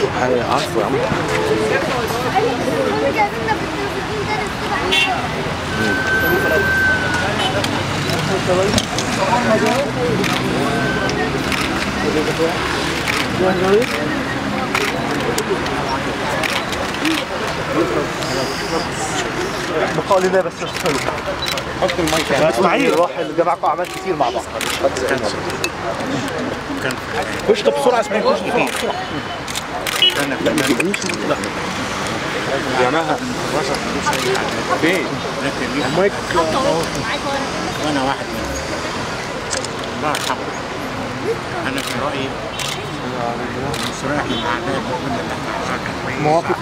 عفوا يا عم. بقول لنا بس حلو. حط المايك يعني اسماعيل راح اللي جمعكم اعمال كتير مع بعض. خش بسرعه اسماعيل خش كتير. لا ما تجيبنيش لا جماعه الوسط فين؟ المايك وانا واحد منهم. الله يرحمه. انا في رايي مش رايح للاعداء. مواقف